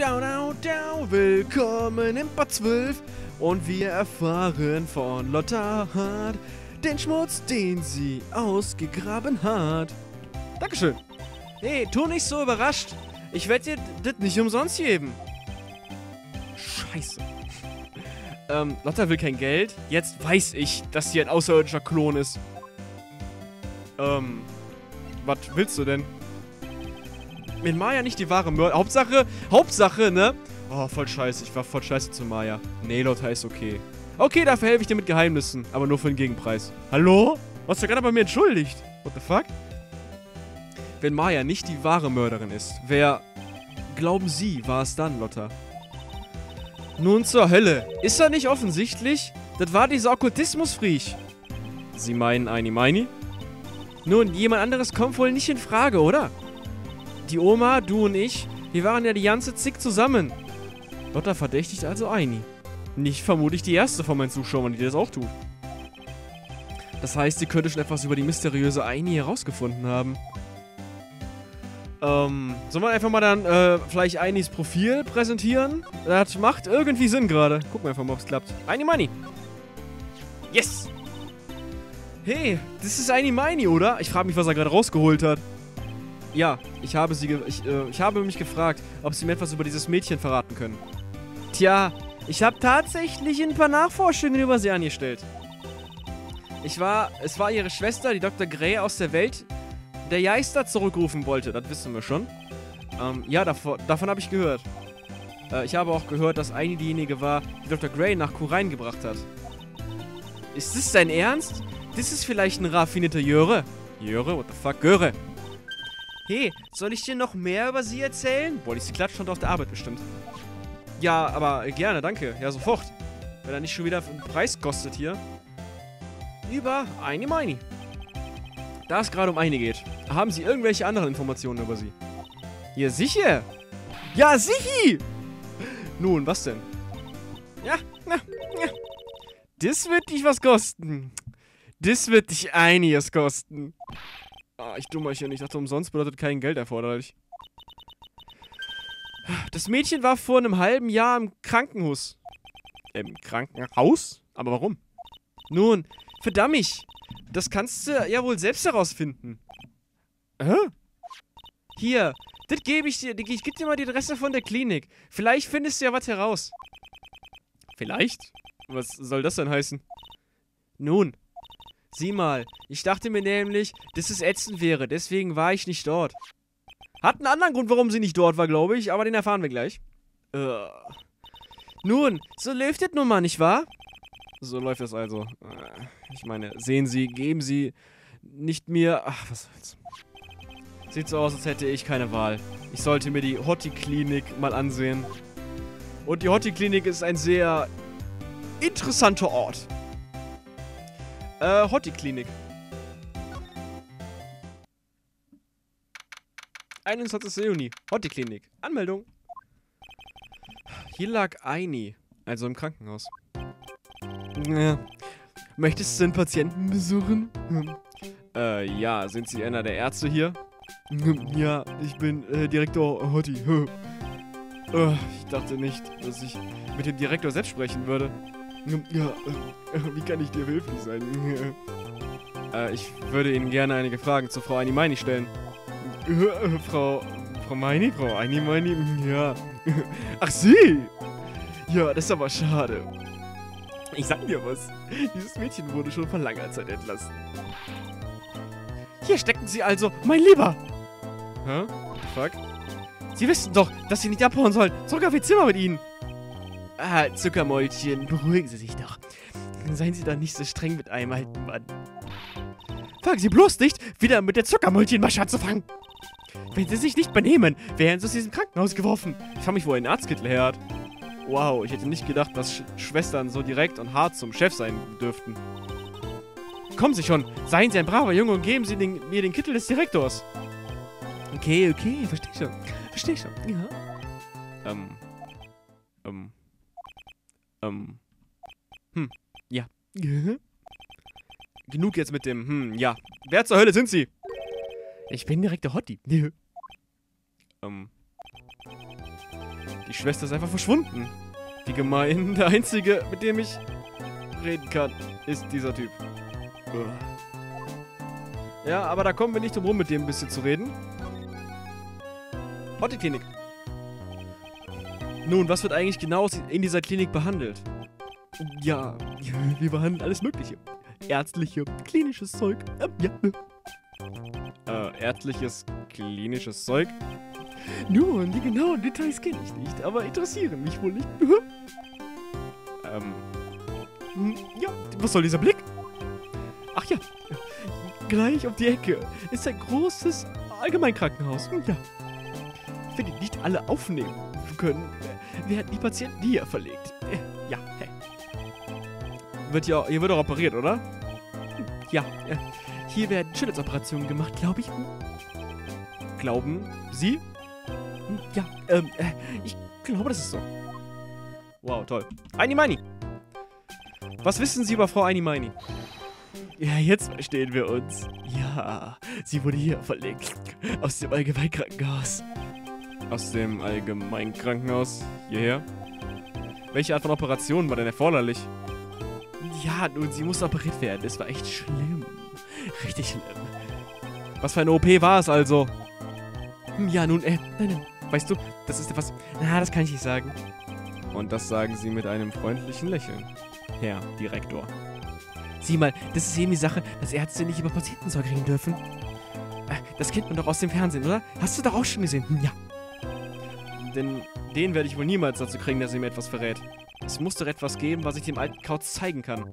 Down, down, down. Willkommen im Bad 12. Und wir erfahren von Lotta Hart den Schmutz, den sie ausgegraben hat. Dankeschön. Hey, tu nicht so überrascht. Ich werde dir das nicht umsonst geben. Scheiße. Lotta will kein Geld. Jetzt weiß ich, dass sie ein außerirdischer Klon ist. Was willst du denn? Mit Maya nicht die wahre Mörder. Hauptsache, ne? Oh, voll scheiße. Ich war voll scheiße zu Maya. Nee, Lotta ist okay. Okay, dafür helfe ich dir mit Geheimnissen. Aber nur für den Gegenpreis. Hallo? Was hast du gerade bei mir entschuldigt? What the fuck? Wenn Maya nicht die wahre Mörderin ist, wer, glauben Sie, war es dann, Lotta? Nun zur Hölle. Ist das nicht offensichtlich? Das war dieser Okkultismus-Friech. Sie meinen Ini Miney? Nun, jemand anderes kommt wohl nicht in Frage, oder? Die Oma, du und ich, wir waren ja die ganze Zick zusammen. Lotta verdächtigt also Ini. Nicht vermutlich die erste von meinen Zuschauern, die das auch tut. Das heißt, sie könnte schon etwas über die mysteriöse Ini herausgefunden haben. Sollen wir einfach mal dann vielleicht Inis Profil präsentieren? Das macht irgendwie Sinn gerade. Gucken wir einfach mal, ob es klappt. Ini Miney. Yes! Hey, das ist Ini Miney, oder? Ich frage mich, was er gerade rausgeholt hat. Ja, ich habe mich gefragt, ob Sie mir etwas über dieses Mädchen verraten können. Tja, ich habe tatsächlich ein paar Nachforschungen über sie angestellt. Es war ihre Schwester, die Dr. Grey aus der Welt der Geister zurückrufen wollte, das wissen wir schon. Ja, davon habe ich gehört. Ich habe auch gehört, dass Ini diejenige war, die Dr. Grey nach Kurain gebracht hat. Ist das dein Ernst? Das ist vielleicht ein raffinierter Jöre. Jöre? What the fuck? Göre. Hey, soll ich dir noch mehr über sie erzählen? Boah, die klatscht schon auf der Arbeit bestimmt. Ja, aber gerne, danke. Ja, sofort. Wenn er nicht schon wieder einen Preis kostet hier. Über Ini Miney. Da es gerade um eine geht, haben Sie irgendwelche anderen Informationen über sie? Ja, sicher! Ja, sicher! Nun, was denn? Ja. Das wird dich was kosten. Das wird dich einiges kosten. Ah, ich Dummerchen. Ich dachte, umsonst bedeutet kein Geld erforderlich. Das Mädchen war vor einem halben Jahr im Krankenhaus. Im Krankenhaus? Aber warum? Nun, verdammt mich! Das kannst du ja wohl selbst herausfinden. Hä? Hier, das gebe ich dir. Ich gebe dir mal die Adresse von der Klinik. Vielleicht findest du ja was heraus. Vielleicht? Was soll das denn heißen? Nun, sieh mal. Ich dachte mir nämlich, dass es ätzend wäre. Deswegen war ich nicht dort. Hat einen anderen Grund, warum sie nicht dort war, glaube ich. Aber den erfahren wir gleich. Nun, so läuft das nun mal, nicht wahr? So läuft das also. Ich meine, sehen Sie, geben Sie nicht mir... Ach, was soll's. Sieht so aus, als hätte ich keine Wahl. Ich sollte mir die Hotti-Klinik mal ansehen. Und die Hotti-Klinik ist ein sehr interessanter Ort. Hotti-Klinik. 21. Juni. Hotti-Klinik. Anmeldung. Hier lag Ini, also im Krankenhaus. Ja. Möchtest du den Patienten besuchen? Ja, sind Sie einer der Ärzte hier? Ja, ich bin Direktor Hotti. Ich dachte nicht, dass ich mit dem Direktor selbst sprechen würde. Ja, wie kann ich dir behilflich sein? Ich würde Ihnen gerne einige Fragen zur Frau Ini Miney stellen. Frau Miney? Frau Ini Miney? Ja. Ach, Sie! Ja, das ist aber schade. Ich sag dir was. Dieses Mädchen wurde schon vor langer Zeit entlassen. Hier stecken sie also, mein Lieber! Hä? Fuck? Sie wissen doch, dass sie nicht abhauen sollen. Zurück auf ihr Zimmer mit ihnen! Ah, Zuckermäulchen, beruhigen Sie sich doch. Seien Sie doch nicht so streng mit einem alten Mann. Fangen Sie bloß nicht, wieder mit der Zuckermäulchenmasche anzufangen! Wenn Sie sich nicht benehmen, wären Sie aus diesem Krankenhaus geworfen. Ich frage mich, wo er einen Arztkittel her hat. Wow, ich hätte nicht gedacht, dass Schwestern so direkt und hart zum Chef sein dürften. Kommen Sie schon, seien Sie ein braver Junge und geben Sie mir den Kittel des Direktors. Okay, verstehe schon, ja. Ja. Genug jetzt mit dem, ja. Wer zur Hölle sind Sie? Ich bin Direktor Hotti. Die Schwester ist einfach verschwunden. Wie gemein. Der Einzige, mit dem ich reden kann, ist dieser Typ. Ja, aber da kommen wir nicht drum rum, mit dem ein bisschen zu reden. Hotti Klinik. Nun, was wird eigentlich genau in dieser Klinik behandelt? Ja, wir behandeln alles Mögliche. Ärztliche, klinisches Zeug. Ärztliches, klinisches Zeug? Nun, die genauen Details kenne ich nicht, aber interessieren mich wohl nicht. Ja, was soll dieser Blick? Ach ja, gleich um die Ecke ist ein großes Allgemeinkrankenhaus. Ja. Wenn die nicht alle aufnehmen können, werden die Patienten hier verlegt. Ja, hey. Hier wird auch operiert, oder? Ja, hier werden Schönheitsoperationen gemacht, glaube ich. Glauben Sie? Ja, ich glaube, das ist so. Wow, toll. Ini Miney! Was wissen Sie über Frau Ini Miney? Ja, jetzt verstehen wir uns. Ja, sie wurde hier verlegt. Aus dem Allgemeinkrankenhaus. Aus dem Allgemeinkrankenhaus hierher? Welche Art von Operation war denn erforderlich? Ja, nun, sie musste operiert werden. Das war echt schlimm. Richtig schlimm. Was für eine OP war es also? Ja, nun, nein. Weißt du, das ist etwas... Na, das kann ich nicht sagen. Und das sagen sie mit einem freundlichen Lächeln. Herr Direktor. Sieh mal, das ist eben die Sache, dass Ärzte nicht über Patientenzeug reden dürfen. Das kennt man doch aus dem Fernsehen, oder? Hast du doch auch schon gesehen? Ja. Denn den werde ich wohl niemals dazu kriegen, dass er mir etwas verrät. Es muss doch etwas geben, was ich dem alten Kauz zeigen kann.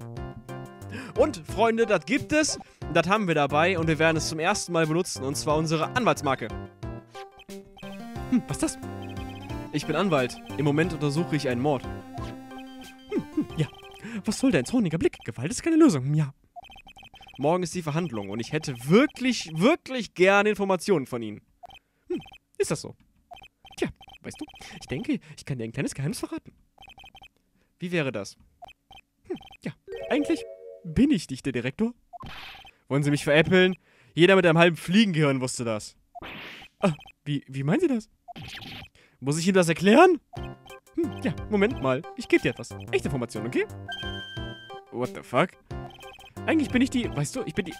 Und, Freunde, das gibt es. Das haben wir dabei und wir werden es zum ersten Mal benutzen. Und zwar unsere Anwaltsmarke. Was ist das? Ich bin Anwalt. Im Moment untersuche ich einen Mord. Ja. Was soll dein zorniger Blick? Gewalt ist keine Lösung. Ja. Morgen ist die Verhandlung und ich hätte wirklich, wirklich gerne Informationen von Ihnen. Ist das so? Tja, weißt du, ich denke, ich kann dir ein kleines Geheimnis verraten. Wie wäre das? Ja, eigentlich bin ich nicht der Direktor. Wollen Sie mich veräppeln? Jeder mit einem halben Fliegengehirn wusste das. Ah, wie meinen Sie das? Muss ich Ihnen das erklären? Ja, Moment mal. Ich gebe dir etwas. Echte Informationen, okay? What the fuck? Eigentlich bin ich die... Weißt du, ich bin die...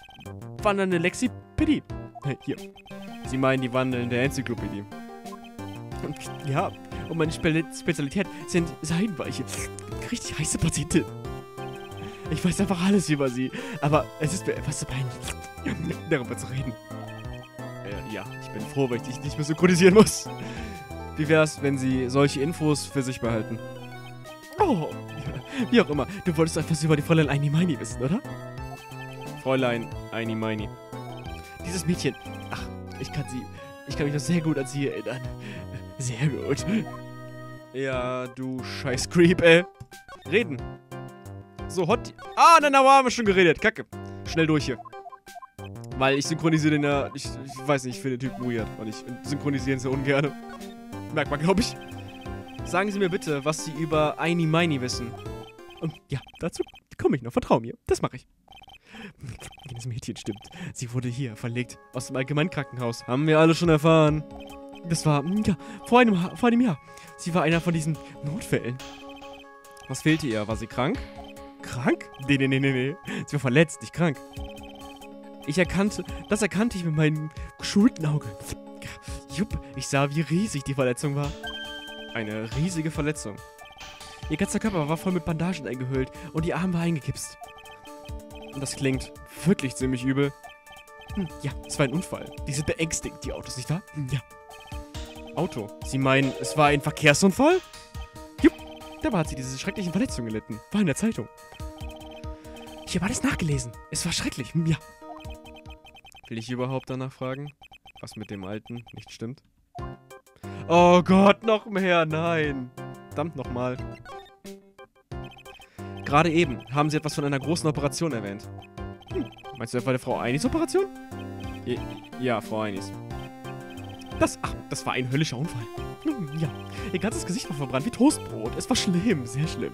Wandernde Lexipedie. Hier. Sie meinen die wandelnde Enzyklopädie. Ja, und meine Spezialität sind Seidenweiche. Richtig heiße Patienten. Ich weiß einfach alles über sie. Aber es ist mir etwas zu peinlich, darüber zu reden. Ja, ich bin froh, weil ich dich nicht mehr synchronisieren muss. Wie wär's, wenn sie solche Infos für sich behalten? Oh, ja, wie auch immer. Du wolltest etwas über die Fräulein Ini Miney wissen, oder? Fräulein Ini Miney. Dieses Mädchen. Ach, ich kann mich noch sehr gut an sie erinnern. Sehr gut. Ja, du scheiß Creep, ey. Reden. So, Hotti. Ah, nein, da haben wir schon geredet. Kacke. Schnell durch hier. Weil ich synchronisiere den ja... Ich weiß nicht, ich finde den Typen weird. Und ich synchronisiere ihn sehr ungern. Merkt man, glaube ich. Sagen Sie mir bitte, was Sie über Ini Miney wissen. Und ja, dazu komme ich noch. Vertrau mir. Das mache ich. Jenes Mädchen stimmt. Sie wurde hier verlegt. Aus dem Allgemeinkrankenhaus. Haben wir alle schon erfahren. Das war, ja, vor einem Jahr. Sie war einer von diesen Notfällen. Was fehlte ihr? War sie krank? Krank? Nee. Sie war verletzt, nicht krank. Das erkannte ich mit meinem geschulten Auge. Jupp, ich sah, wie riesig die Verletzung war. Eine riesige Verletzung. Ihr ganzer Körper war voll mit Bandagen eingehüllt und ihr Arm war eingekipst. Und das klingt wirklich ziemlich übel. Ja, es war ein Unfall. Die sind beängstigend, die Autos, nicht wahr? Ja. Auto? Sie meinen, es war ein Verkehrsunfall? Jupp, dabei hat sie diese schrecklichen Verletzungen gelitten. War in der Zeitung. Ich habe alles nachgelesen. Es war schrecklich, ja. Will ich überhaupt danach fragen? Was mit dem Alten nicht stimmt? Oh Gott, noch mehr, nein. Verdammt nochmal. Gerade eben haben Sie etwas von einer großen Operation erwähnt. Meinst du etwa der Frau Inis Operation? Ja, Frau Inis. Das war ein höllischer Unfall. Ja, ihr ganzes Gesicht war verbrannt wie Toastbrot. Es war schlimm, sehr schlimm.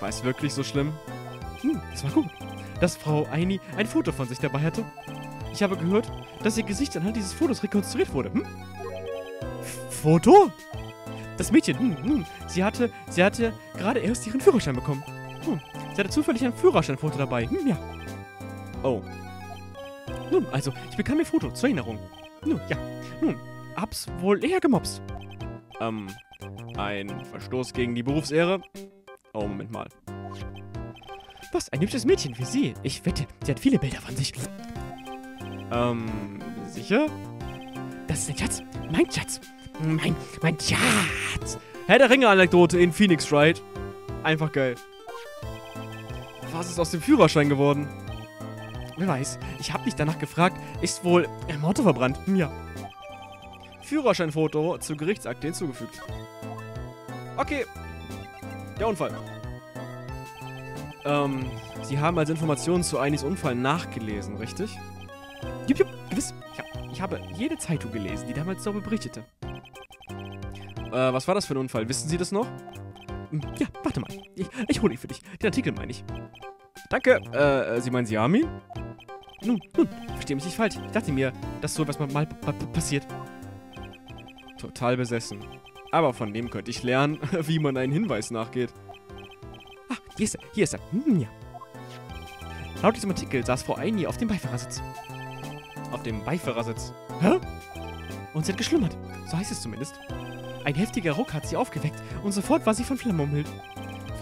War es wirklich so schlimm? Es war gut, dass Frau Ini ein Foto von sich dabei hatte. Ich habe gehört, dass ihr Gesicht anhand dieses Fotos rekonstruiert wurde. Foto? Das Mädchen, sie hatte gerade erst ihren Führerschein bekommen. Sie hatte zufällig ein Führerscheinfoto dabei. Ja. Oh. Nun, also, ich bekam ihr Foto zur Erinnerung. Nun, ja. Nun, hab's wohl eher gemobst. Ein Verstoß gegen die Berufsehre? Oh, Moment mal. Was, ein hübsches Mädchen wie sie. Ich wette, sie hat viele Bilder von sich. Sicher? Das ist ein Schatz. Mein Schatz. Mein Schatz. Herr der Ringe-Anekdote in Phoenix Wright. Einfach geil. Was ist aus dem Führerschein geworden? Wer weiß. Ich habe dich danach gefragt. Ist wohl im Auto verbrannt? Ja. Führerscheinfoto zur Gerichtsakte hinzugefügt. Okay. Der Unfall. Sie haben also Informationen zu Inis Unfall nachgelesen, richtig? Jupp, jupp, gewiss. Ja, ich habe jede Zeitung gelesen, die damals darüber berichtete. Was war das für ein Unfall? Wissen Sie das noch? Ja, warte mal. Ich hole ihn für dich. Den Artikel meine ich. Danke. Sie meinen, Sie haben ihn? Nun, verstehe mich nicht falsch. Ich dachte mir, dass so etwas mal passiert. Total besessen. Aber von dem könnte ich lernen, wie man einen Hinweis nachgeht. Hier ist er. Ja. Laut diesem Artikel saß Frau Ini auf dem Beifahrersitz. Auf dem Beifahrersitz? Hä? Und sie hat geschlummert. So heißt es zumindest. Ein heftiger Ruck hat sie aufgeweckt und sofort war sie von Flammen umhüllt.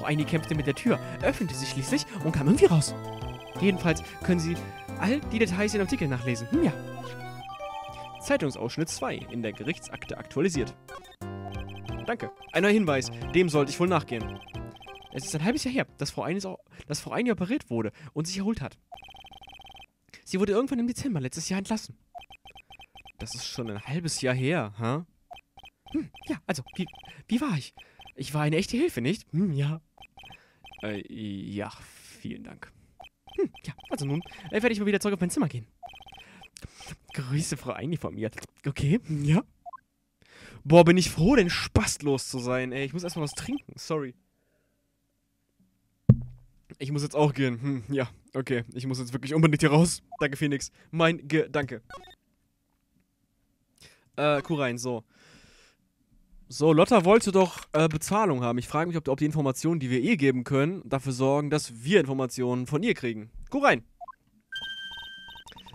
Frau Ini kämpfte mit der Tür, öffnete sie schließlich und kam irgendwie raus. Jedenfalls können Sie all die Details in dem Artikel nachlesen. Ja. Zeitungsausschnitt 2 in der Gerichtsakte aktualisiert. Danke. Ein neuer Hinweis. Dem sollte ich wohl nachgehen. Es ist ein halbes Jahr her, dass Frau Ini operiert wurde und sich erholt hat. Sie wurde irgendwann im Dezember letztes Jahr entlassen. Das ist schon ein halbes Jahr her, hä? Ja, also, wie war ich? Ich war eine echte Hilfe, nicht? Ja. Ja, vielen Dank. Ja, also nun, werde ich mal wieder zurück auf mein Zimmer gehen. Grüße, Frau Ini von mir. Okay, ja. Boah, bin ich froh, denn spaßlos zu sein, ey. Ich muss erstmal was trinken, sorry. Ich muss jetzt auch gehen. Ja, okay. Ich muss jetzt wirklich unbedingt hier raus. Danke, Phoenix. Mein Gedanke. Kurain, so. So, Lotta wollte doch Bezahlung haben. Ich frage mich, ob die Informationen, die wir ihr geben können, dafür sorgen, dass wir Informationen von ihr kriegen. Kurain!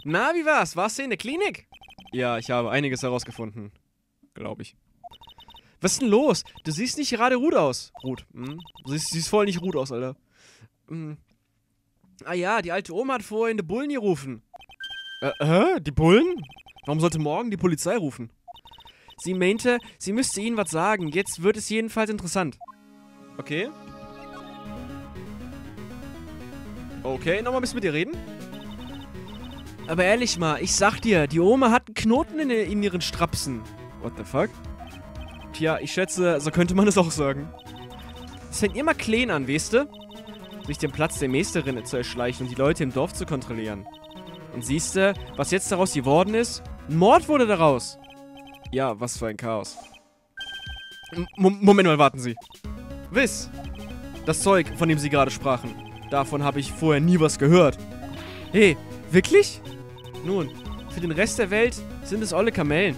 Na, wie war's? Warst du in der Klinik? Ja, ich habe einiges herausgefunden. Glaube ich. Was ist denn los? Du siehst nicht gerade ruhig aus. Ruhig. Du siehst voll nicht ruhig aus, Alter. Ah ja, die alte Oma hat vorhin die Bullen gerufen. Die Bullen? Warum sollte morgen die Polizei rufen? Sie meinte, sie müsste ihnen was sagen. Jetzt wird es jedenfalls interessant. Okay. Okay, nochmal ein bisschen mit ihr reden. Aber ehrlich mal, ich sag dir, die Oma hat einen Knoten in ihren Strapsen. What the fuck? Tja, ich schätze, so könnte man es auch sagen. Es fängt immer klein an, weißt du? Sich den Platz der Mästerinnen zu erschleichen und die Leute im Dorf zu kontrollieren. Und siehste, was jetzt daraus geworden ist? Ein Mord wurde daraus! Ja, was für ein Chaos. Moment mal, warten Sie. Wiss! Das Zeug, von dem Sie gerade sprachen, davon habe ich vorher nie was gehört. Hey, wirklich? Nun, für den Rest der Welt sind es olle Kamellen.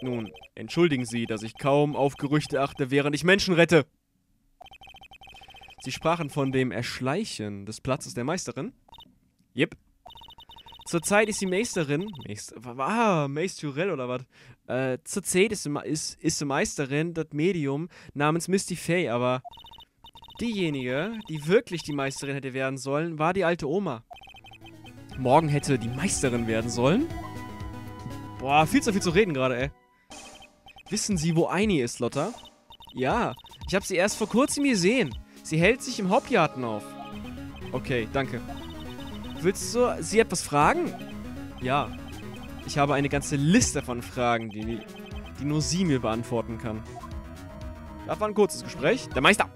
Nun, entschuldigen Sie, dass ich kaum auf Gerüchte achte, während ich Menschen rette. Sie sprachen von dem Erschleichen des Platzes der Meisterin? Yep. Zurzeit ist die Meisterin... Meisterell oder was? Zurzeit ist die Meisterin das Medium namens Misty Fey, aber... Diejenige, die wirklich die Meisterin hätte werden sollen, war die alte Oma. Morgen hätte die Meisterin werden sollen? Boah, viel zu viel zu reden gerade, ey. Wissen Sie, wo Ini ist, Lotta? Ja, ich habe sie erst vor kurzem gesehen. Sie hält sich im Hauptgarten auf. Okay, danke. Willst du sie etwas fragen? Ja. Ich habe eine ganze Liste von Fragen, die nur sie mir beantworten kann. Das war ein kurzes Gespräch. Der Meister!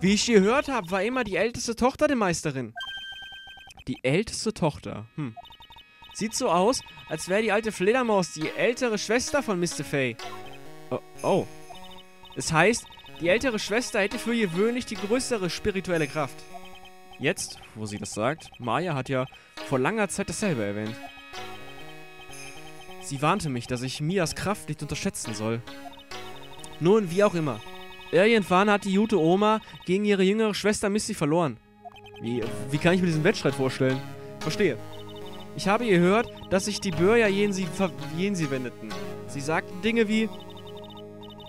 Wie ich gehört habe, war immer die älteste Tochter der Meisterin. Die älteste Tochter? Sieht so aus, als wäre die alte Fledermaus die ältere Schwester von Mr. Fay. Oh. Es heißt... Die ältere Schwester hätte für gewöhnlich die größere spirituelle Kraft. Jetzt, wo sie das sagt, Maya hat ja vor langer Zeit dasselbe erwähnt. Sie warnte mich, dass ich Mias Kraft nicht unterschätzen soll. Nun, wie auch immer. Irgendwann hat die gute Oma gegen ihre jüngere Schwester Misty verloren. Wie kann ich mir diesen Wettstreit vorstellen? Verstehe. Ich habe gehört, dass sich die Bürger gegen sie wendeten. Sie sagten Dinge wie: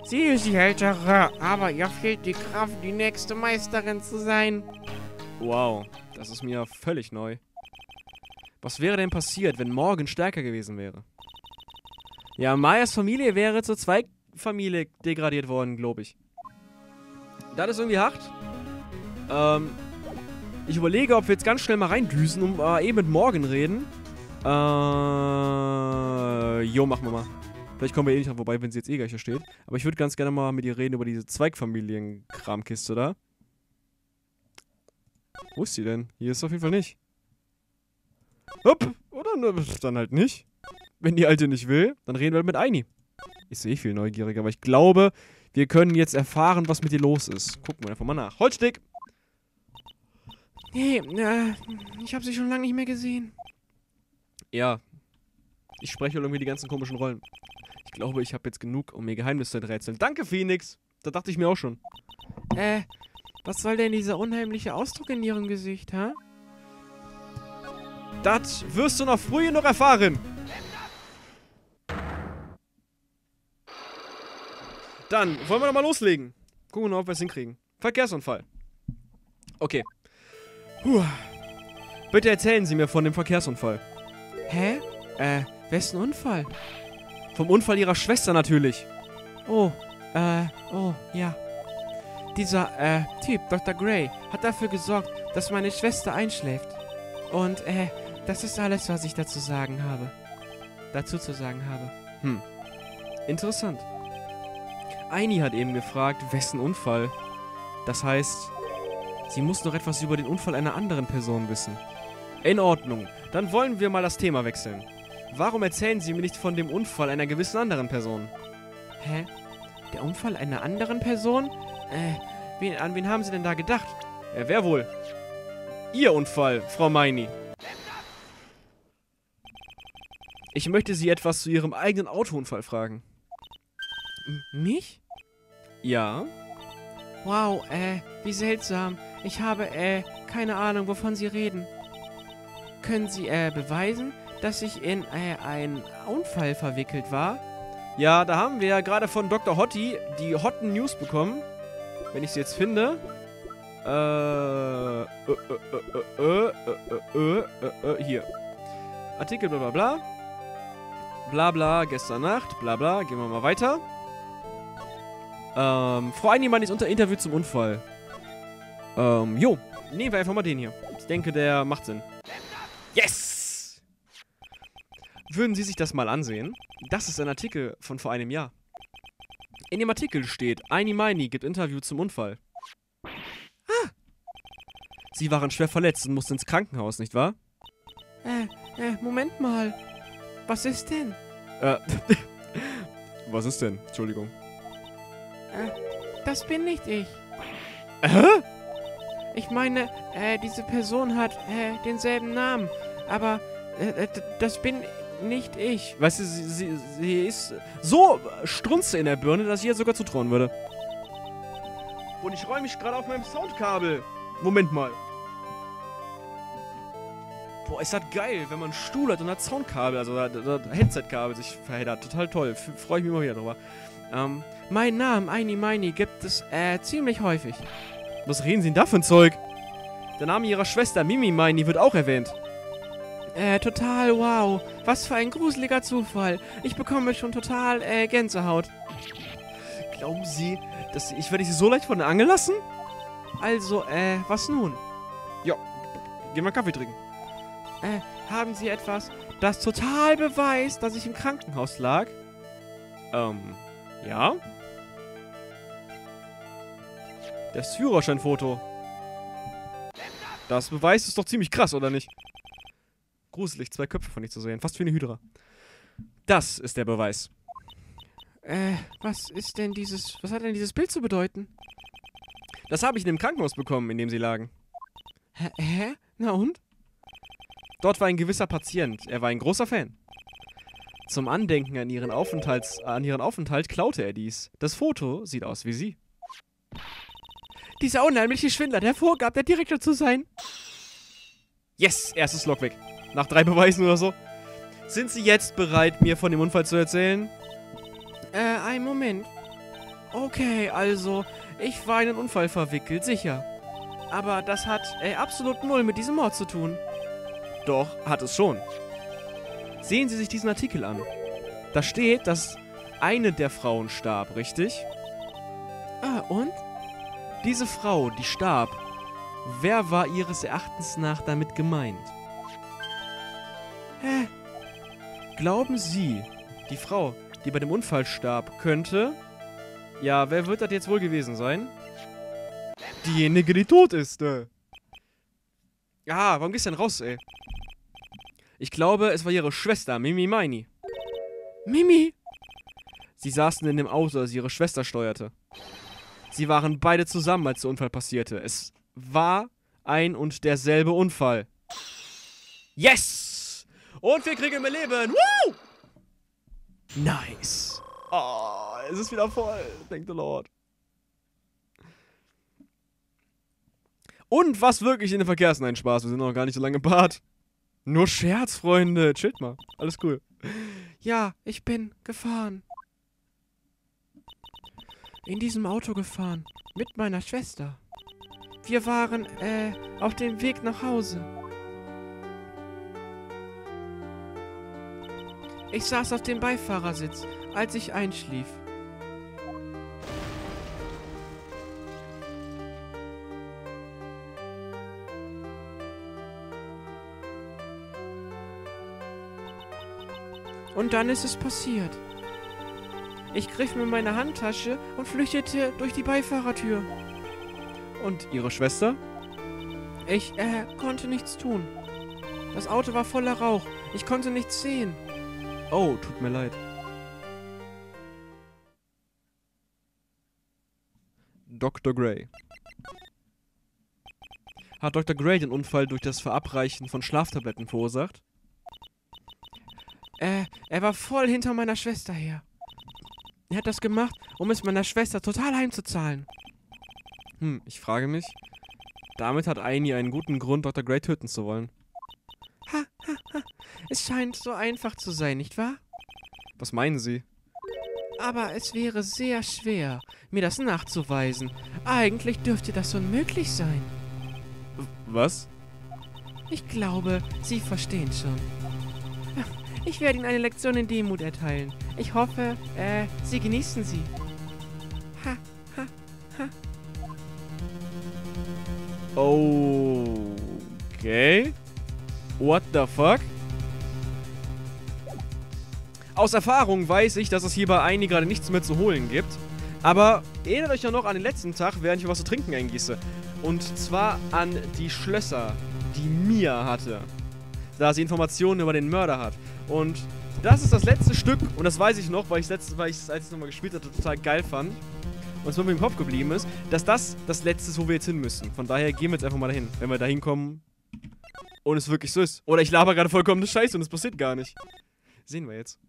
Sie ist die Ältere, aber ihr fehlt die Kraft, die nächste Meisterin zu sein. Wow, das ist mir völlig neu. Was wäre denn passiert, wenn Morgan stärker gewesen wäre? Ja, Mayas Familie wäre zur Zweigfamilie degradiert worden, glaube ich. Das ist irgendwie hart. Ich überlege, ob wir jetzt ganz schnell mal reindüsen und eben mit Morgan reden. Jo, machen wir mal. Vielleicht kommen wir eh nicht dran vorbei, wenn sie jetzt eh gleich hier steht. Aber ich würde ganz gerne mal mit ihr reden über diese Zweigfamilien-Kramkiste da. Wo ist sie denn? Hier ist sie auf jeden Fall nicht. Hopp! Oder dann halt nicht. Wenn die Alte nicht will, dann reden wir mit Ini. Ich sehe viel neugieriger, aber ich glaube, wir können jetzt erfahren, was mit ihr los ist. Gucken wir einfach mal nach. Holzstick! Hey, ich habe sie schon lange nicht mehr gesehen. Ja. Ich spreche irgendwie die ganzen komischen Rollen. Ich glaube, ich habe jetzt genug, um mir Geheimnisse zu rätseln. Danke, Phoenix! Da dachte ich mir auch schon. Was soll denn dieser unheimliche Ausdruck in ihrem Gesicht, hä? Das wirst du noch früh genug erfahren. Dann wollen wir doch mal loslegen. Gucken wir noch, ob wir es hinkriegen. Verkehrsunfall. Okay. Puh. Bitte erzählen Sie mir von dem Verkehrsunfall. Hä? Wessen Unfall? Vom Unfall Ihrer Schwester natürlich. Oh, ja. Dieser, Typ, Dr. Grey, hat dafür gesorgt, dass meine Schwester einschläft. Und, das ist alles, was ich dazu sagen habe. Hm. Interessant. Ini hat eben gefragt, wessen Unfall? Das heißt, sie muss noch etwas über den Unfall einer anderen Person wissen. In Ordnung. Dann wollen wir mal das Thema wechseln. Warum erzählen Sie mir nicht von dem Unfall einer gewissen anderen Person? Hä? Der Unfall einer anderen Person? An wen haben Sie denn da gedacht? Wer wohl? Ihr Unfall, Frau Miney. Ich möchte Sie etwas zu Ihrem eigenen Autounfall fragen. Mich? Ja. Wow, wie seltsam. Ich habe, keine Ahnung, wovon Sie reden. Können Sie, beweisen, dass ich in, einen Unfall verwickelt war? Ja, da haben wir ja gerade von Dr. Hotti die hotten News bekommen. Wenn ich sie jetzt finde. Hier. Artikel, bla bla bla. Bla bla, gestern Nacht, bla bla. Gehen wir mal weiter. Frau Einemann ist unter Interview zum Unfall. Jo. Nehmen wir einfach mal den hier. Ich denke, der macht Sinn. Yes! Würden Sie sich das mal ansehen? Das ist ein Artikel von vor einem Jahr. In dem Artikel steht, Ini Miney gibt Interview zum Unfall. Ah! Sie waren schwer verletzt und mussten ins Krankenhaus, nicht wahr? Moment mal. Was ist denn? Was ist denn? Entschuldigung. Das bin nicht ich. Ich meine, diese Person hat denselben Namen, aber das bin nicht ich. Weißt du, sie ist so strunze in der Birne, dass ich ihr sogar zutrauen würde. Und ich räume mich gerade auf meinem Soundkabel. Moment mal. Boah, ist das geil, wenn man einen Stuhl hat und hat Soundkabel, also das Headsetkabel sich verheddert. Total toll, freue ich mich immer wieder drüber. Mein Namen, Ini Miney, gibt es ziemlich häufig. Was reden Sie denn da für ein Zeug? Der Name Ihrer Schwester, Mimi Miney, wird auch erwähnt. Total wow. Was für ein gruseliger Zufall. Ich bekomme schon total Gänsehaut. Glauben Sie, dass ich werde Sie so leicht von der Angel lassen? Also, was nun? Ja, gehen wir einen Kaffee trinken. Haben Sie etwas, das total beweist, dass ich im Krankenhaus lag? Ja? Das Führerscheinfoto. Das beweist es doch ziemlich krass, oder nicht? Gruselig, zwei Köpfe von nicht zu sehen. Fast wie eine Hydra. Das ist der Beweis. Was ist denn dieses... Was hat denn dieses Bild zu bedeuten? Das habe ich in dem Krankenhaus bekommen, in dem sie lagen. Hä? Na und? Dort war ein gewisser Patient. Er war ein großer Fan. Zum Andenken an ihren Aufenthalt klaute er dies. Das Foto sieht aus wie sie. Dieser unheimliche Schwindler, der vorgab, der Direktor zu sein. Yes, erstes Log weg. Nach 3 Beweisen oder so. Sind Sie jetzt bereit, mir von dem Unfall zu erzählen? Einen Moment. Okay, also, ich war in einen Unfall verwickelt, sicher. Aber das hat absolut null mit diesem Mord zu tun. Doch, hat es schon. Sehen Sie sich diesen Artikel an. Da steht, dass eine der Frauen starb, richtig? Ah, und? Diese Frau, die starb, wer war Ihres Erachtens nach damit gemeint? Hä? Glauben Sie, die Frau, die bei dem Unfall starb, könnte... Ja, wer wird das jetzt wohl gewesen sein? Diejenige, die tot ist, ne? Ah, warum gehst du denn raus, ey? Ich glaube, es war ihre Schwester, Ini Miney. Mimi? Sie saßen in dem Auto, als ihre Schwester steuerte. Sie waren beide zusammen, als der Unfall passierte. Es war ein und derselbe Unfall. Yes! Und wir kriegen mehr Leben. Woo! Nice. Oh, es ist wieder voll. Thank the Lord. Und was wirklich in den Verkehrs... Nein, Spaß, wir sind noch gar nicht so lange im Bad. Nur Scherz, Freunde. Chillt mal. Alles cool. Ja, ich bin gefahren. In diesem Auto gefahren. Mit meiner Schwester. Wir waren, auf dem Weg nach Hause. Ich saß auf dem Beifahrersitz, als ich einschlief. Und dann ist es passiert. Ich griff mir meine Handtasche und flüchtete durch die Beifahrertür. Und Ihre Schwester? Ich, konnte nichts tun. Das Auto war voller Rauch. Ich konnte nichts sehen. Oh, tut mir leid. Dr. Grey. Hat Dr. Grey den Unfall durch das Verabreichen von Schlaftabletten verursacht? Er war voll hinter meiner Schwester her. Er hat das gemacht, um es meiner Schwester total heimzuzahlen. Hm, ich frage mich. Damit hat Ini einen guten Grund, Dr. Grey töten zu wollen. Ha, ha, ha. Es scheint so einfach zu sein, nicht wahr? Was meinen Sie? Aber es wäre sehr schwer, mir das nachzuweisen. Eigentlich dürfte das unmöglich sein. Was? Ich glaube, Sie verstehen schon. Ich werde Ihnen eine Lektion in Demut erteilen. Ich hoffe, Sie genießen sie. Ha, ha, ha. Okay. What the fuck? Aus Erfahrung weiß ich, dass es hier bei einigen gerade nichts mehr zu holen gibt. Aber erinnert euch ja noch an den letzten Tag, während ich was zu trinken eingieße. Und zwar an die Schlösser, die Mia hatte. Da sie Informationen über den Mörder hat. Und das ist das letzte Stück, und das weiß ich noch, weil ich es, als ich nochmal gespielt hatte, total geil fand. Und es mir im Kopf geblieben ist, dass das das letzte ist, wo wir jetzt hin müssen. Von daher gehen wir jetzt einfach mal dahin, wenn wir da hinkommen und es wirklich so ist. Oder ich laber gerade vollkommene Scheiße und es passiert gar nicht. Sehen wir jetzt.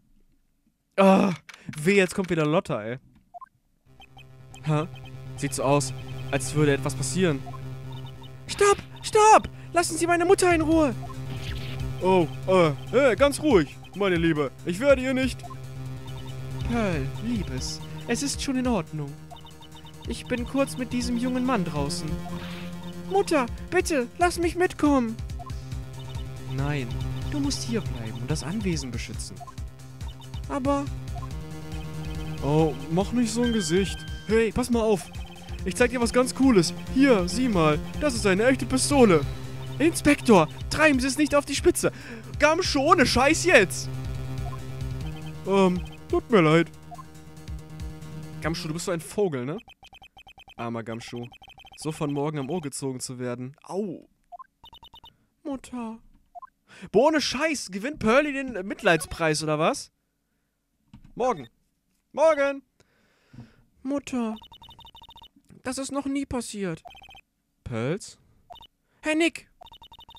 Ah, weh, jetzt kommt wieder Lotta, ey. Ha? Sieht so aus, als würde etwas passieren. Stopp! Stopp! Lassen Sie meine Mutter in Ruhe! Oh, hey, ganz ruhig, meine Liebe. Ich werde ihr nicht... Pearl, Liebes, es ist schon in Ordnung. Ich bin kurz mit diesem jungen Mann draußen. Mutter, bitte, lass mich mitkommen. Nein, du musst hier bleiben und das Anwesen beschützen. Aber... Oh, mach nicht so ein Gesicht. Hey, pass mal auf. Ich zeig dir was ganz Cooles. Hier, sieh mal, das ist eine echte Pistole. Inspektor, treiben Sie es nicht auf die Spitze. Komm schon, ohne Scheiß jetzt. Tut mir leid. Gamschuh, du bist so ein Vogel, ne? Armer Gamschuh. So von morgen am Ohr gezogen zu werden. Au. Mutter. Boah, ohne Scheiß, gewinnt Pearly den Mitleidspreis, oder was? Morgen. Morgen. Mutter. Das ist noch nie passiert. Pearls? Herr Nick.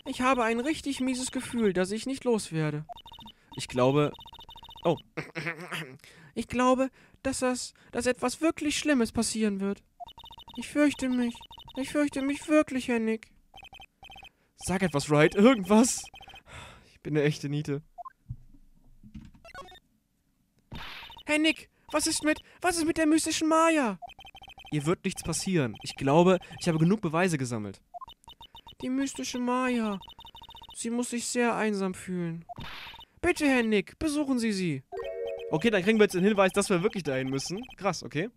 Ich habe ein richtig mieses Gefühl, dass ich nicht loswerde. Ich glaube, Oh. Ich glaube, dass etwas wirklich Schlimmes passieren wird. Ich fürchte mich wirklich, Herr Nick. Sag etwas, Wright. Irgendwas. Ich bin eine echte Niete. Hey Nick, was ist mit der mystischen Maya? Ihr wird nichts passieren. Ich glaube, ich habe genug Beweise gesammelt. Die mystische Maya. Sie muss sich sehr einsam fühlen. Bitte, Herr Nick, besuchen Sie sie. Okay, dann kriegen wir jetzt den Hinweis, dass wir wirklich dahin müssen. Krass, okay.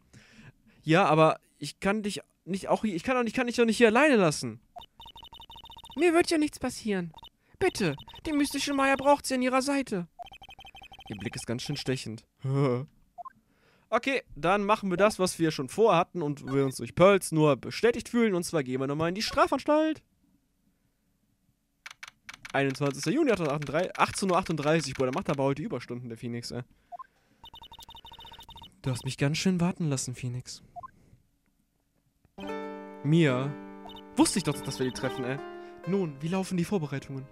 Ja, aber ich kann dich doch nicht hier alleine lassen. Mir wird ja nichts passieren. Bitte, die mystische Maya braucht sie an ihrer Seite. Ihr Blick ist ganz schön stechend. Okay, dann machen wir das, was wir schon vorhatten und wir uns durch Pearls nur bestätigt fühlen. Und zwar gehen wir nochmal in die Strafanstalt. 21. Juni 18:38 Uhr. Boah, da macht er aber heute Überstunden, der Phoenix, ey. Du hast mich ganz schön warten lassen, Phoenix. Mia. Wusste ich doch, dass wir die treffen, ey. Nun, wie laufen die Vorbereitungen?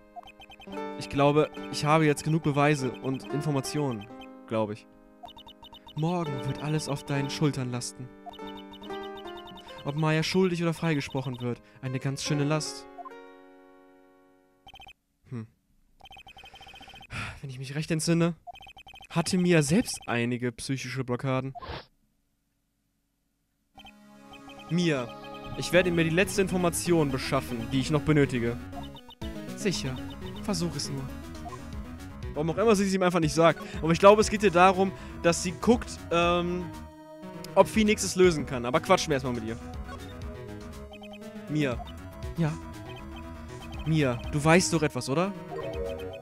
Ich glaube, ich habe jetzt genug Beweise und Informationen, glaube ich. Morgen wird alles auf deinen Schultern lasten. Ob Maya schuldig oder freigesprochen wird, eine ganz schöne Last. Wenn ich mich recht entsinne, hatte Mia selbst einige psychische Blockaden. Mia, ich werde mir die letzte Information beschaffen, die ich noch benötige. Sicher. Versuch es nur. Warum auch immer sie es ihm einfach nicht sagt. Aber ich glaube, es geht ihr darum, dass sie guckt, ob Phoenix es lösen kann. Aber quatschen wir erstmal mit ihr. Mia. Ja? Mia, du weißt doch etwas, oder?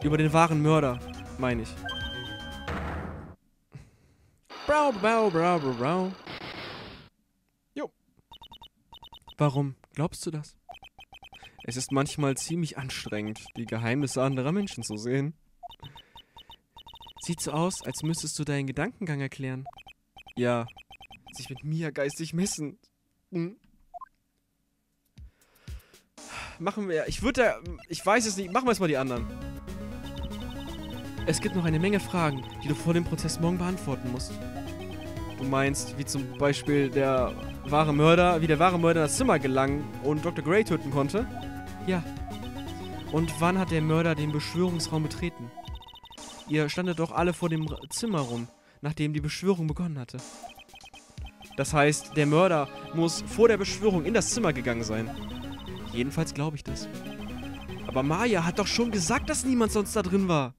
Über den wahren Mörder, meine ich. Brau, brau, brau, brau, brau. Jo. Warum glaubst du das? Es ist manchmal ziemlich anstrengend, die Geheimnisse anderer Menschen zu sehen. Sieht so aus, als müsstest du deinen Gedankengang erklären. Ja, sich mit Mia geistig messen. Hm. Machen wir... Ich weiß es nicht. Machen wir erstmal die anderen. Es gibt noch eine Menge Fragen, die du vor dem Prozess morgen beantworten musst. Du meinst, wie zum Beispiel wie der wahre Mörder in das Zimmer gelang und Dr. Grey töten konnte? Ja. Und wann hat der Mörder den Beschwörungsraum betreten? Ihr standet doch alle vor dem Zimmer rum, nachdem die Beschwörung begonnen hatte. Das heißt, der Mörder muss vor der Beschwörung in das Zimmer gegangen sein. Jedenfalls glaube ich das. Aber Maya hat doch schon gesagt, dass niemand sonst da drin war.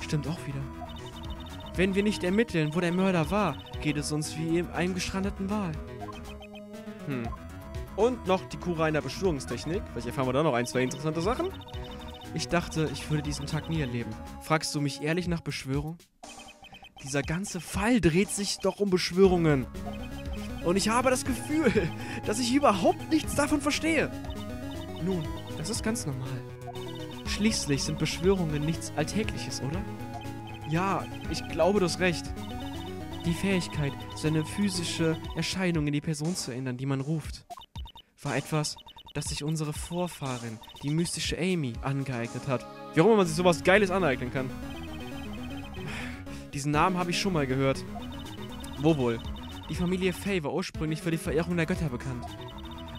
Stimmt auch wieder. Wenn wir nicht ermitteln, wo der Mörder war, geht es uns wie einem gestrandeten Wal. Hm. Und noch die Kurainer Beschwörungstechnik. Vielleicht erfahren wir da noch ein, zwei interessante Sachen. Ich dachte, ich würde diesen Tag nie erleben. Fragst du mich ehrlich nach Beschwörung? Dieser ganze Fall dreht sich doch um Beschwörungen. Und ich habe das Gefühl, dass ich überhaupt nichts davon verstehe. Nun, das ist ganz normal. Schließlich sind Beschwörungen nichts Alltägliches, oder? Ja, ich glaube, du hast recht. Die Fähigkeit, seine physische Erscheinung in die Person zu ändern, die man ruft, war etwas, das sich unsere Vorfahren, die mystische Amy, angeeignet hat. Wie auch immer man sich sowas Geiles aneignen kann. Diesen Namen habe ich schon mal gehört. Wo wohl? Die Familie Fay war ursprünglich für die Verehrung der Götter bekannt.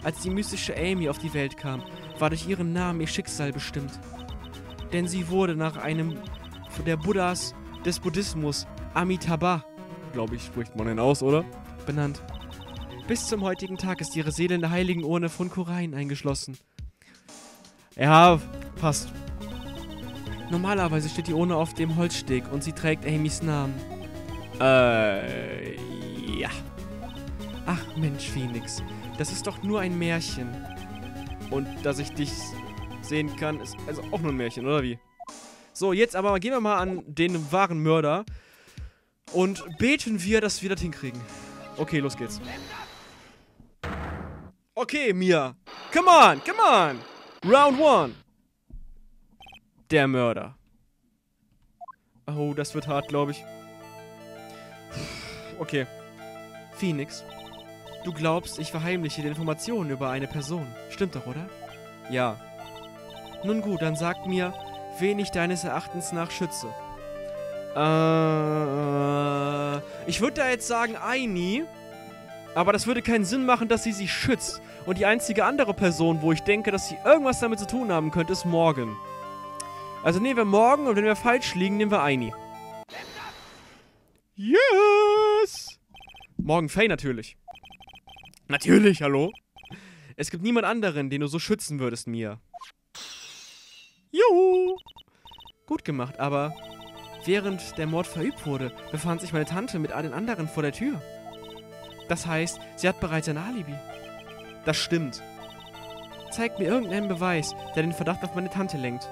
Als die mystische Amy auf die Welt kam, war durch ihren Namen ihr Schicksal bestimmt. Denn sie wurde nach einem der Buddhas des Buddhismus Amitabha, glaube ich, spricht man ihn aus, oder? Benannt. Bis zum heutigen Tag ist ihre Seele in der heiligen Urne von Kurain eingeschlossen. Ja, passt. Normalerweise steht die Urne auf dem Holzsteg und sie trägt Amys Namen. Ja. Ach Mensch, Phoenix, das ist doch nur ein Märchen. Und dass ich dich sehen kann, ist also auch nur ein Märchen, oder wie? So, jetzt aber gehen wir mal an den wahren Mörder. Und beten wir, dass wir das hinkriegen. Okay, los geht's. Okay, Mia. Come on, come on. Round one. Der Mörder. Oh, das wird hart, glaube ich. Okay. Phoenix, du glaubst, ich verheimliche die Informationen über eine Person. Stimmt doch, oder? Ja. Nun gut, dann sag mir, wen ich deines Erachtens nach schütze. Ich würde da jetzt sagen, Ini. Aber das würde keinen Sinn machen, dass sie sich schützt. Und die einzige andere Person, wo ich denke, dass sie irgendwas damit zu tun haben könnte, ist Morgan. Also nehmen wir Morgan und wenn wir falsch liegen, nehmen wir Ini. Yes! Morgan Fay natürlich. Natürlich, hallo? Es gibt niemand anderen, den du so schützen würdest, Mia. Juhu! Gut gemacht, aber während der Mord verübt wurde, befand sich meine Tante mit allen anderen vor der Tür. Das heißt, sie hat bereits ein Alibi. Das stimmt. Zeigt mir irgendeinen Beweis, der den Verdacht auf meine Tante lenkt.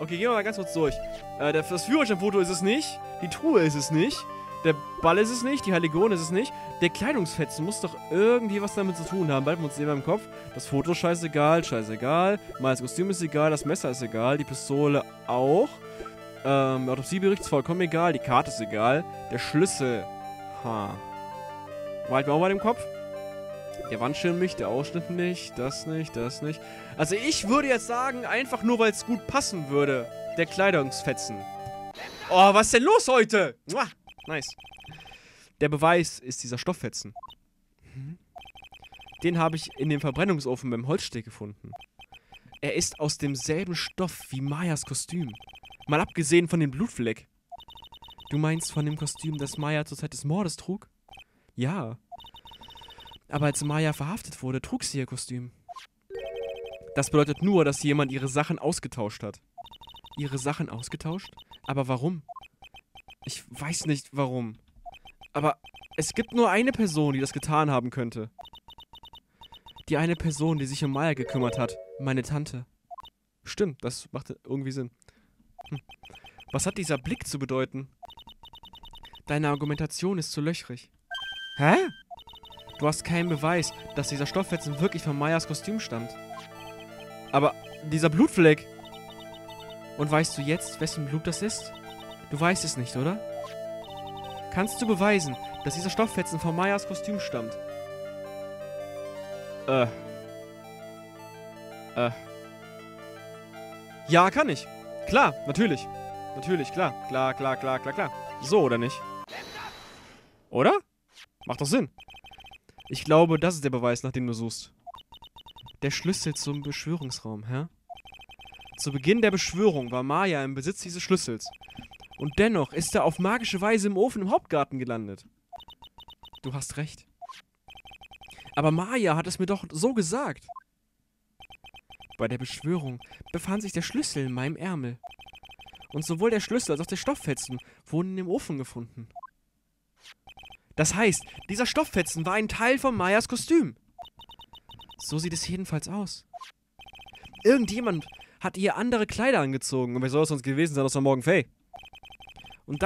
Okay, gehen wir mal ganz kurz durch. Das Führerscheinfoto ist es nicht. Die Truhe ist es nicht. Der Ball ist es nicht. Die Heiligion ist es nicht. Der Kleidungsfetzen muss doch irgendwie was damit zu tun haben. Bleibt uns immer im Kopf. Das Foto ist scheißegal. Scheißegal. Mal das Kostüm ist egal. Das Messer ist egal. Die Pistole auch. Autopsiebericht ist vollkommen egal. Die Karte ist egal. Der Schlüssel. Ha. War mir auch bei dem Kopf. Der Wandschirm nicht, der Ausschnitt nicht, das nicht, das nicht. Also ich würde jetzt sagen, einfach nur, weil es gut passen würde. Der Kleidungsfetzen. Oh, was ist denn los heute? Muah, nice. Der Beweis ist dieser Stofffetzen. Den habe ich in dem Verbrennungsofen beim Holzsteg gefunden. Er ist aus demselben Stoff wie Mayas Kostüm. Mal abgesehen von dem Blutfleck. Du meinst von dem Kostüm, das Maya zur Zeit des Mordes trug? Ja. Aber als Maya verhaftet wurde, trug sie ihr Kostüm. Das bedeutet nur, dass jemand ihre Sachen ausgetauscht hat. Ihre Sachen ausgetauscht? Aber warum? Ich weiß nicht, warum. Aber es gibt nur eine Person, die das getan haben könnte. Die eine Person, die sich um Maya gekümmert hat. Meine Tante. Stimmt, das macht irgendwie Sinn. Was hat dieser Blick zu bedeuten? Deine Argumentation ist zu löchrig. Hä? Du hast keinen Beweis, dass dieser Stofffetzen wirklich von Mayas Kostüm stammt. Aber dieser Blutfleck. Und weißt du jetzt, wessen Blut das ist? Du weißt es nicht, oder? Kannst du beweisen, dass dieser Stofffetzen von Mayas Kostüm stammt? Ja, kann ich. Klar, natürlich. Natürlich, klar. Klar, klar, klar, klar, klar. So, oder nicht? Oder? Macht doch Sinn. Ich glaube, das ist der Beweis, nach dem du suchst. Der Schlüssel zum Beschwörungsraum, hä? Zu Beginn der Beschwörung war Maya im Besitz dieses Schlüssels. Und dennoch ist er auf magische Weise im Ofen im Hauptgarten gelandet. Du hast recht. Aber Maya hat es mir doch so gesagt. Bei der Beschwörung befand sich der Schlüssel in meinem Ärmel. Und sowohl der Schlüssel als auch der Stofffetzen wurden im Ofen gefunden. Das heißt, dieser Stofffetzen war ein Teil von Mayas Kostüm. So sieht es jedenfalls aus. Irgendjemand hat ihr andere Kleider angezogen. Und wer soll es sonst gewesen sein, außer Morgan Fay? Und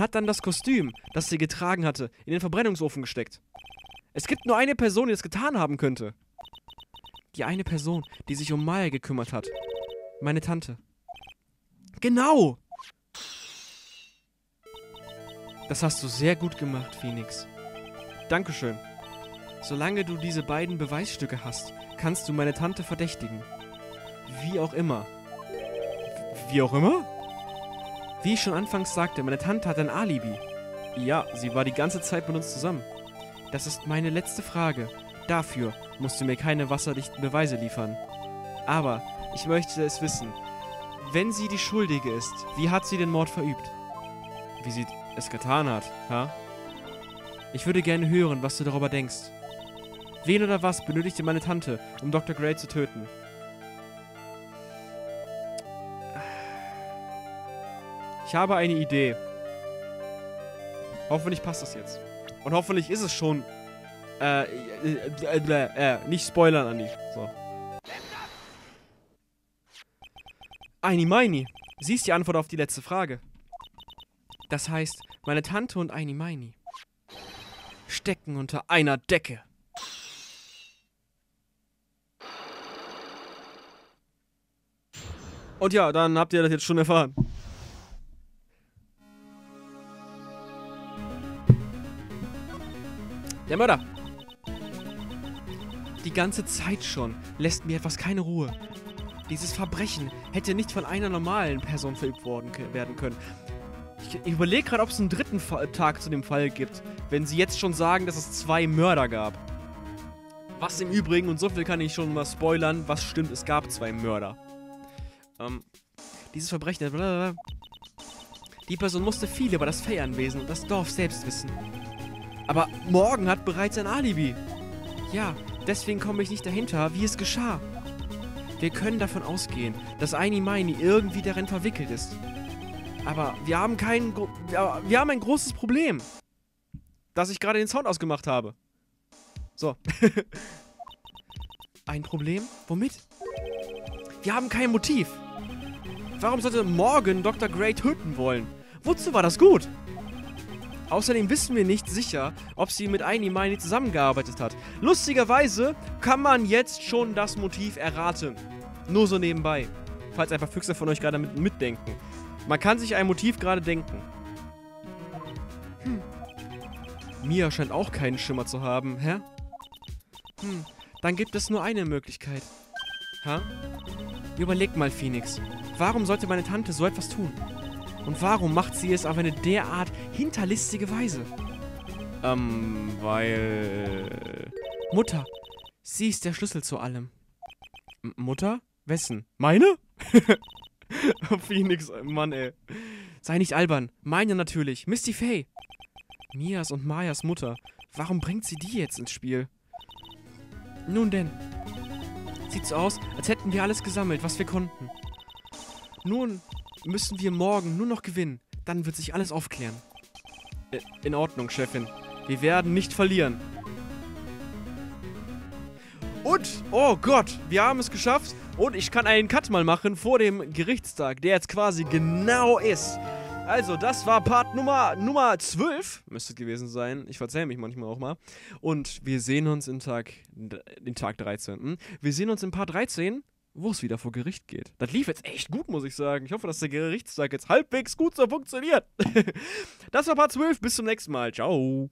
hat dann das Kostüm, das sie getragen hatte, in den Verbrennungsofen gesteckt. Es gibt nur eine Person, die das getan haben könnte. Die eine Person, die sich um Maya gekümmert hat. Meine Tante. Genau! Das hast du sehr gut gemacht, Phoenix. Dankeschön. Solange du diese beiden Beweisstücke hast, kannst du meine Tante verdächtigen. Wie auch immer. Wie auch immer? Wie ich schon anfangs sagte, meine Tante hat ein Alibi. Ja, sie war die ganze Zeit mit uns zusammen. Das ist meine letzte Frage. Dafür musst du mir keine wasserdichten Beweise liefern. Aber ich möchte es wissen. Wenn sie die Schuldige ist, wie hat sie den Mord verübt? Wie sie es getan hat, ha? Ich würde gerne hören, was du darüber denkst. Wen oder was benötigte meine Tante, um Dr. Grey zu töten? Ich habe eine Idee. Hoffentlich passt das jetzt. Und hoffentlich ist es schon... nicht spoilern, Anni. So. Ini Miney. Sie ist die Antwort auf die letzte Frage. Das heißt, meine Tante und Ini Miney stecken unter einer Decke. Und ja, dann habt ihr das jetzt schon erfahren. Der Mörder. Die ganze Zeit schon lässt mir etwas keine Ruhe. Dieses Verbrechen hätte nicht von einer normalen Person verübt werden können. Ich überlege gerade, ob es einen dritten Tag zu dem Fall gibt, wenn sie jetzt schon sagen, dass es 2 Mörder gab. Was im Übrigen, und so viel kann ich schon mal spoilern, was stimmt, es gab 2 Mörder. Dieses Verbrechen... Blablabla. Die Person musste viel über das Fey-Anwesen und das Dorf selbst wissen. Aber Morgan hat bereits ein Alibi. Ja, deswegen komme ich nicht dahinter, wie es geschah. Wir können davon ausgehen, dass Ini Miney irgendwie darin verwickelt ist. Aber wir haben ein großes Problem. Dass ich gerade den Sound ausgemacht habe. So. Ein Problem? Womit? Wir haben kein Motiv. Warum sollte Morgan Dr. Grey töten wollen? Wozu war das gut? Außerdem wissen wir nicht sicher, ob sie mit Ini Miney zusammengearbeitet hat. Lustigerweise kann man jetzt schon das Motiv erraten. Nur so nebenbei. Falls ein paar Füchse von euch gerade mitdenken. Man kann sich ein Motiv gerade denken. Mia scheint auch keinen Schimmer zu haben, hä? Dann gibt es nur eine Möglichkeit. Hä? Überleg mal, Phoenix. Warum sollte meine Tante so etwas tun? Und warum macht sie es auf eine derart hinterlistige Weise? Weil... Mutter, sie ist der Schlüssel zu allem. Mutter? Wessen? Meine? Phoenix, Mann, ey. Sei nicht albern. Meine natürlich. Misty Fey. Mias und Mayas Mutter. Warum bringt sie die jetzt ins Spiel? Nun denn. Sieht so aus, als hätten wir alles gesammelt, was wir konnten. Nun müssen wir morgen nur noch gewinnen. Dann wird sich alles aufklären. In Ordnung, Chefin. Wir werden nicht verlieren. Und, oh Gott, wir haben es geschafft. Und ich kann einen Cut mal machen vor dem Gerichtstag, der jetzt quasi genau ist. Also, das war Part Nummer 12. Müsste es gewesen sein. Ich verzähle mich manchmal auch mal. Und wir sehen uns den Tag 13. Wir sehen uns in Part 13, wo es wieder vor Gericht geht. Das lief jetzt echt gut, muss ich sagen. Ich hoffe, dass der Gerichtstag jetzt halbwegs gut so funktioniert. Das war Part 12. Bis zum nächsten Mal. Ciao.